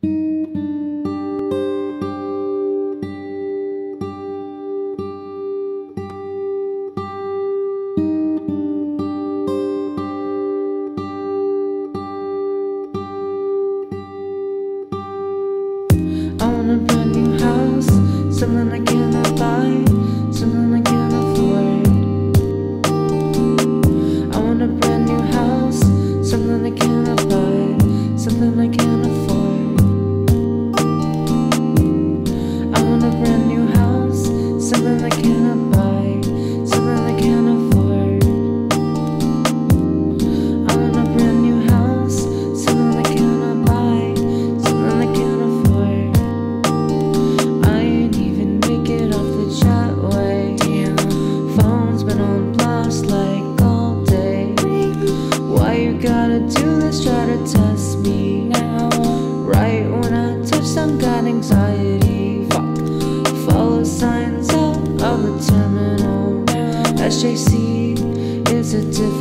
I want a brand new house, something I cannot buy, something I can't afford. I want a brand new house, something I cannot buy, something I can't afford. I want a brand new house, something I cannot buy, something I can't afford. I want a brand new house, something I cannot buy, something I can't afford. Like all day, why you gotta do this? Try to test me now, right when I touch some got anxiety. Follow signs out of the terminal. SJC is a different